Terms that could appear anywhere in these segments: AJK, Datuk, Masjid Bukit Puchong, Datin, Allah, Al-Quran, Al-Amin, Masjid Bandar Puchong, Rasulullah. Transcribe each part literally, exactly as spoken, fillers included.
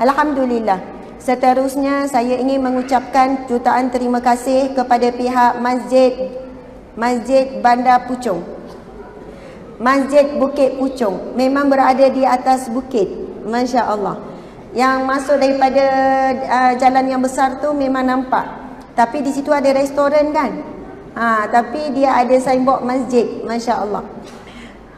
Alhamdulillah. Seterusnya saya ingin mengucapkan jutaan terima kasih kepada pihak Masjid Masjid Bandar Puchong, Masjid Bukit Puchong. Memang berada di atas bukit, Masya Allah. Yang masuk daripada uh, jalan yang besar tu memang nampak. Tapi di situ ada restoran kan, ha, tapi dia ada signboard masjid, Masya Allah.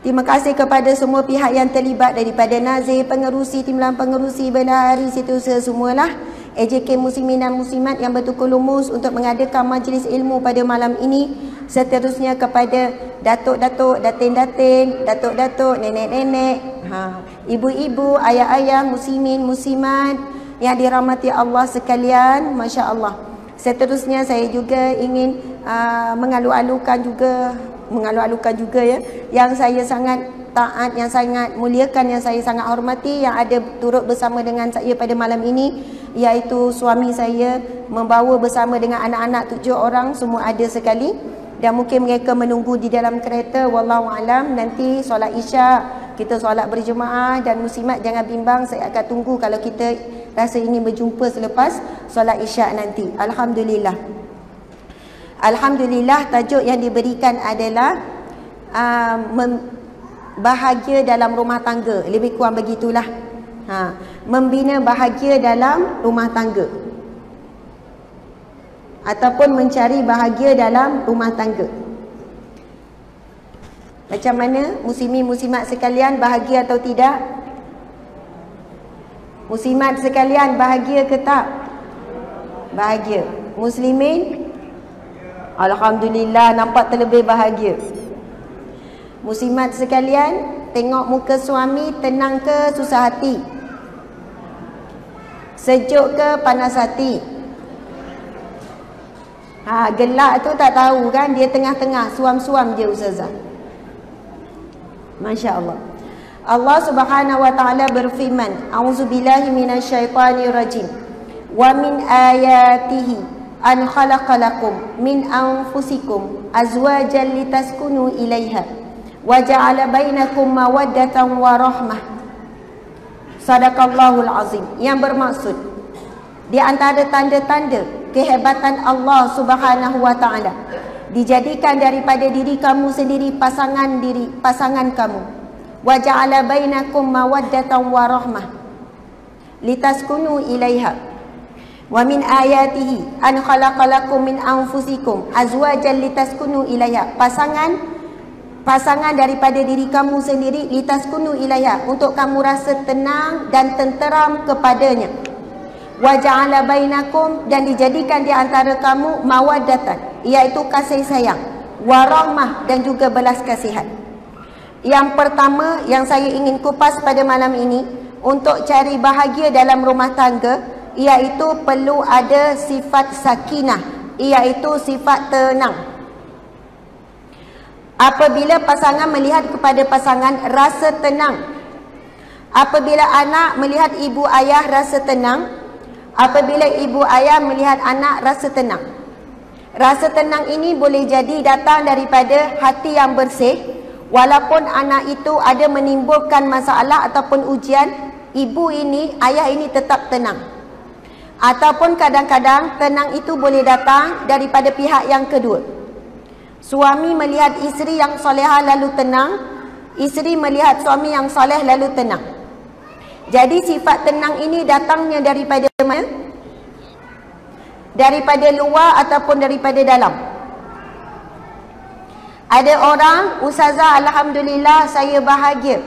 Terima kasih kepada semua pihak yang terlibat, daripada nazir, pengerusi, timbalan pengerusi, bendahari, setiausaha semualah. A J K muslimin dan muslimat yang bertukar lumus untuk mengadakan majlis ilmu pada malam ini. Seterusnya kepada datuk-datuk, datin-datin, datuk-datuk, nenek-nenek, ha, ibu-ibu, ayah-ayah, muslimin, muslimat yang dirahmati Allah sekalian, Masya Allah. Seterusnya saya juga ingin uh, mengalu-alukan juga mengalu-alukan juga ya, yang saya sangat taat, yang sangat muliakan, yang saya sangat hormati, yang ada turut bersama dengan saya pada malam ini, iaitu suami saya membawa bersama dengan anak-anak tujuh orang, semua ada sekali, dan mungkin mereka menunggu di dalam kereta, wallahualam. Nanti solat isyak kita solat berjemaah, dan muslimat jangan bimbang, saya akan tunggu kalau kita rasa ingin berjumpa selepas solat isyak nanti. Alhamdulillah. Alhamdulillah, tajuk yang diberikan adalah uh, bahagia dalam rumah tangga. Lebih kurang begitulah. Ha, membina bahagia dalam rumah tangga, ataupun mencari bahagia dalam rumah tangga. Macam mana muslimin muslimat sekalian, bahagia atau tidak? Muslimat sekalian, bahagia ke tak? Bahagia. Muslimin? Alhamdulillah, nampak terlebih bahagia. Muslimat sekalian, tengok muka suami, tenang ke susah hati? Sejuk ke panas hati? Ha, gelak tu tak tahu kan, dia tengah-tengah, suam-suam je ustazah. Masya Allah. Allah Subhanahu wa taala berfirman, A'udzubillahi minasyaitanirrajim. Wa min ayatihi an khalaqalakum min anfusikum azwajan litaskunu ilaiha wa ja'ala bainakum mawaddatan wa rahmah. Sadaqallahul azim. Yang bermaksud di antara tanda-tanda kehebatan Allah Subhanahu wa taala, dijadikan daripada diri kamu sendiri pasangan diri pasangan kamu. Wa ja'ala bainakum mawaddatan wa rahmah litaskunu ilaiha. Wa min ayatihi an khalaqalakum min anfusikum azwajan litaskunu ilaiha. Pasangan pasangan daripada diri kamu sendiri, litaskunu ilaiha, untuk kamu rasa tenang dan tenteram kepadanya. Wa ja'ala bainakum, dan dijadikan di antara kamu mawaddatan, iaitu kasih sayang, wa rahmah, dan juga belas kasihan. Yang pertama yang saya ingin kupas pada malam ini untuk cari bahagia dalam rumah tangga, iaitu perlu ada sifat sakinah, iaitu sifat tenang. Apabila pasangan melihat kepada pasangan, rasa tenang. Apabila anak melihat ibu ayah, rasa tenang. Apabila ibu ayah melihat anak, rasa tenang. Rasa tenang ini boleh jadi datang daripada hati yang bersih. Walaupun anak itu ada menimbulkan masalah ataupun ujian, ibu ini, ayah ini tetap tenang. Ataupun kadang-kadang tenang itu boleh datang daripada pihak yang kedua. Suami melihat isteri yang solehah lalu tenang, isteri melihat suami yang soleh lalu tenang. Jadi sifat tenang ini datangnya daripada mana? Daripada luar ataupun daripada dalam. Ada orang, ustazah alhamdulillah saya bahagia,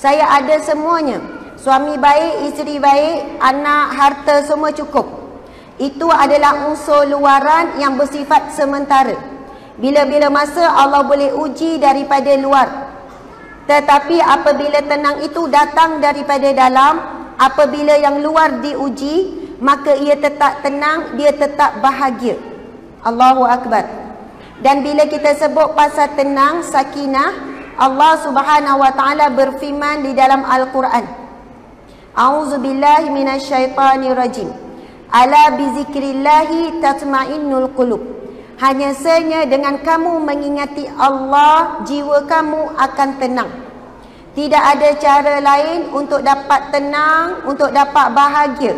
saya ada semuanya. Suami baik, isteri baik, anak, harta semua cukup. Itu adalah unsur luaran yang bersifat sementara. Bila-bila masa Allah boleh uji daripada luar. Tetapi apabila tenang itu datang daripada dalam, apabila yang luar diuji, maka ia tetap tenang, dia tetap bahagia. Allahu Akbar. Dan bila kita sebut pasal tenang, sakinah, Allah Subhanahu wa taala berfirman di dalam Al-Quran. A'udzubillahi minasyaitanirrajim. Ala bizikrillahi tatma'innul qulub. Hanya sahaja dengan kamu mengingati Allah, jiwa kamu akan tenang. Tidak ada cara lain untuk dapat tenang, untuk dapat bahagia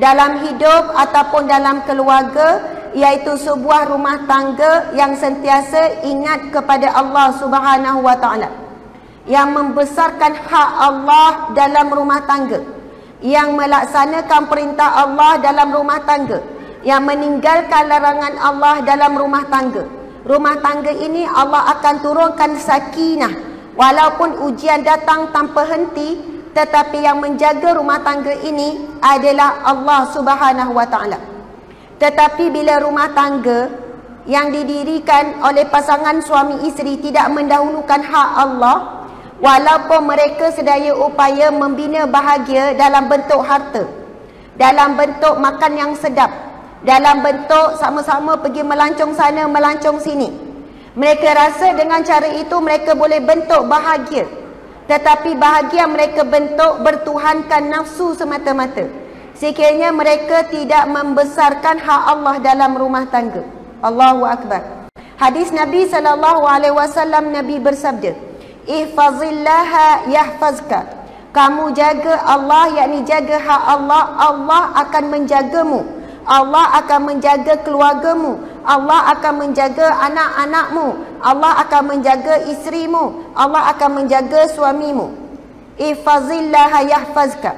dalam hidup ataupun dalam keluarga, iaitu sebuah rumah tangga yang sentiasa ingat kepada Allah Subhanahu wa taala, yang membesarkan hak Allah dalam rumah tangga, yang melaksanakan perintah Allah dalam rumah tangga, yang meninggalkan larangan Allah dalam rumah tangga. Rumah tangga ini Allah akan turunkan sakinah. Walaupun ujian datang tanpa henti, tetapi yang menjaga rumah tangga ini adalah Allah Subhanahu wa taala. Tetapi bila rumah tangga yang didirikan oleh pasangan suami isteri tidak mendahulukan hak Allah, walaupun mereka sedaya upaya membina bahagia dalam bentuk harta, dalam bentuk makan yang sedap, dalam bentuk sama-sama pergi melancong sana melancong sini, mereka rasa dengan cara itu mereka boleh bentuk bahagia. Tetapi bahagia mereka bentuk bertuhankan nafsu semata-mata. Sekiranya mereka tidak membesarkan hak Allah dalam rumah tangga. Allahu Akbar. Hadis Nabi sallallahu alaihi wasallam, Nabi bersabda, "Ihfazillaha yahfazka." Kamu jaga Allah, yakni jaga hak Allah, Allah akan menjagamu. Allah akan menjaga keluargamu, Allah akan menjaga anak-anakmu, Allah akan menjaga isterimu, Allah akan menjaga suamimu. Ihfazillaha yahfazka,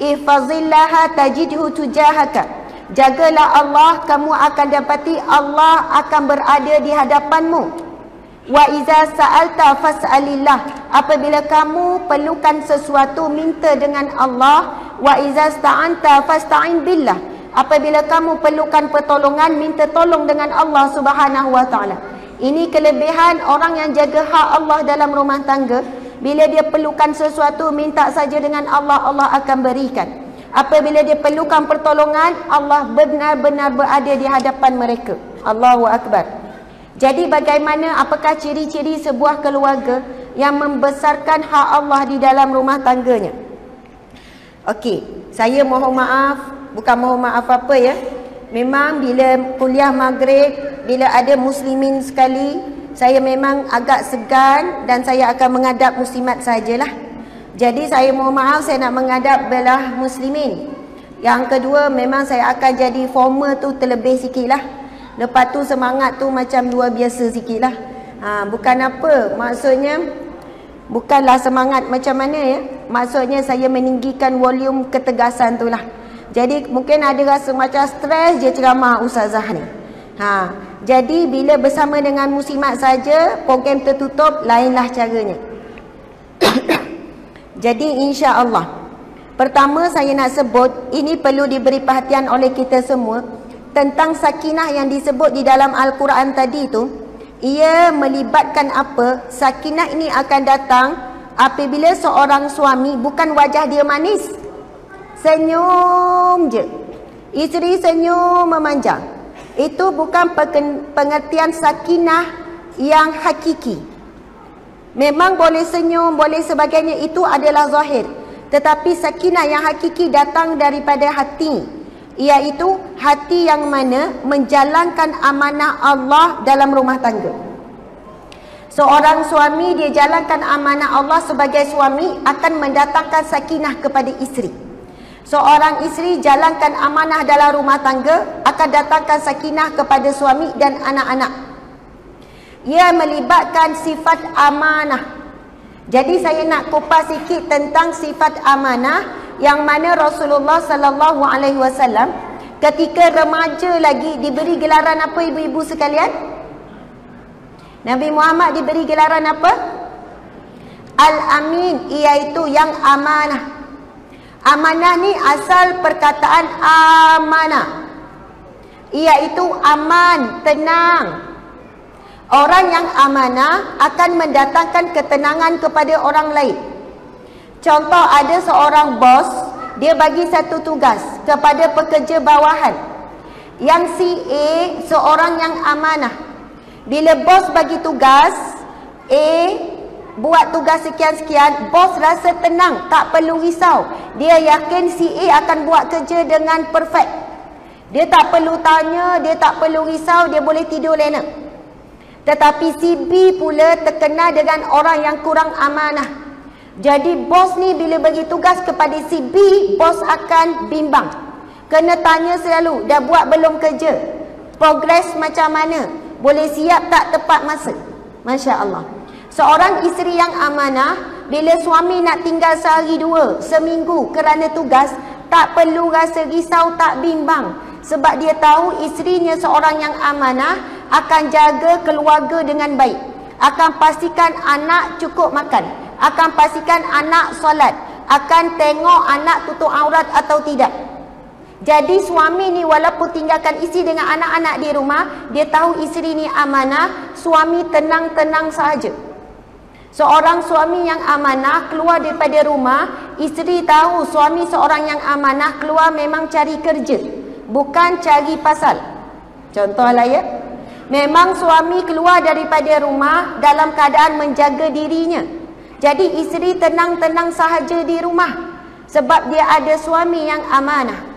ihfazillaha tajidhu tujahaka. Jagalah Allah, kamu akan dapati Allah akan berada di hadapanmu. Wa iza sa'alta fas'alillah. Apabila kamu perlukan sesuatu, minta dengan Allah. Wa iza sta'anta fasta'in billah. Apabila kamu perlukan pertolongan, minta tolong dengan Allah Subhanahu wa taala. Ini kelebihan orang yang jaga hak Allah dalam rumah tangga. Bila dia perlukan sesuatu, minta saja dengan Allah, Allah akan berikan. Apabila dia perlukan pertolongan, Allah benar-benar berada di hadapan mereka. Allahu Akbar. Jadi bagaimana, apakah ciri-ciri sebuah keluarga yang membesarkan hak Allah di dalam rumah tangganya? Okey, saya mohon maaf. Bukan mohon maaf apa ya. Memang bila kuliah maghrib, bila ada muslimin sekali, saya memang agak segan dan saya akan menghadap muslimat sajalah. Jadi saya mohon maaf, saya nak menghadap belah muslimin. Yang kedua, memang saya akan jadi formal tu terlebih sikit lah. Lepas tu semangat tu macam luar biasa sikit lah. Ha, bukan apa, maksudnya bukanlah semangat macam mana ya. Maksudnya saya meninggikan volume ketegasan tu lah. Jadi mungkin ada rasa macam stres je ceramah Ustazah ni. Ha, jadi bila bersama dengan muslimat saja, program tertutup, lainlah caranya. Jadi insya-Allah. Pertama saya nak sebut, ini perlu diberi perhatian oleh kita semua tentang sakinah yang disebut di dalam Al-Quran tadi tu. Ia melibatkan apa? Sakinah ini akan datang apabila seorang suami bukan wajah dia manis. Senyum je, isteri senyum memanjang. Itu bukan pengertian sakinah yang hakiki. Memang boleh senyum, boleh sebagainya, itu adalah zahir. Tetapi sakinah yang hakiki datang daripada hati, iaitu hati yang mana menjalankan amanah Allah dalam rumah tangga. Seorang suami dia jalankan amanah Allah sebagai suami, akan mendatangkan sakinah kepada isteri. Seorang isteri jalankan amanah dalam rumah tangga, akan datangkan sakinah kepada suami dan anak-anak. Ia melibatkan sifat amanah. Jadi saya nak kupas sikit tentang sifat amanah, yang mana Rasulullah sallallahu alaihi wasallam ketika remaja lagi diberi gelaran apa ibu-ibu sekalian? Nabi Muhammad diberi gelaran apa? Al-Amin, iaitu yang amanah. Amanah ni asal perkataan amanah, iaitu aman, tenang. Orang yang amanah akan mendatangkan ketenangan kepada orang lain. Contoh, ada seorang bos, dia bagi satu tugas kepada pekerja bawahan. Yang si A, seorang yang amanah. Bila bos bagi tugas, A buat tugas sekian-sekian, bos rasa tenang, tak perlu risau. Dia yakin si A akan buat kerja dengan perfect. Dia tak perlu tanya, dia tak perlu risau, dia boleh tidur lena. Tetapi si B pula terkena dengan orang yang kurang amanah. Jadi bos ni bila bagi tugas kepada si B, bos akan bimbang. Kena tanya selalu, dah buat belum kerja? Progress macam mana? Boleh siap tak tepat masa? Masya Allah. Seorang isteri yang amanah, bila suami nak tinggal sehari dua, seminggu kerana tugas, tak perlu rasa risau, tak bimbang. Sebab dia tahu isterinya seorang yang amanah, akan jaga keluarga dengan baik, akan pastikan anak cukup makan, akan pastikan anak solat, akan tengok anak tutup aurat atau tidak. Jadi suami ni walaupun tinggalkan isteri dengan anak-anak di rumah, dia tahu isteri ni amanah, suami tenang-tenang sahaja. Seorang suami yang amanah keluar daripada rumah, isteri tahu suami seorang yang amanah keluar memang cari kerja, bukan cari pasal. Contohlah ya, memang suami keluar daripada rumah dalam keadaan menjaga dirinya. Jadi isteri tenang-tenang sahaja di rumah sebab dia ada suami yang amanah.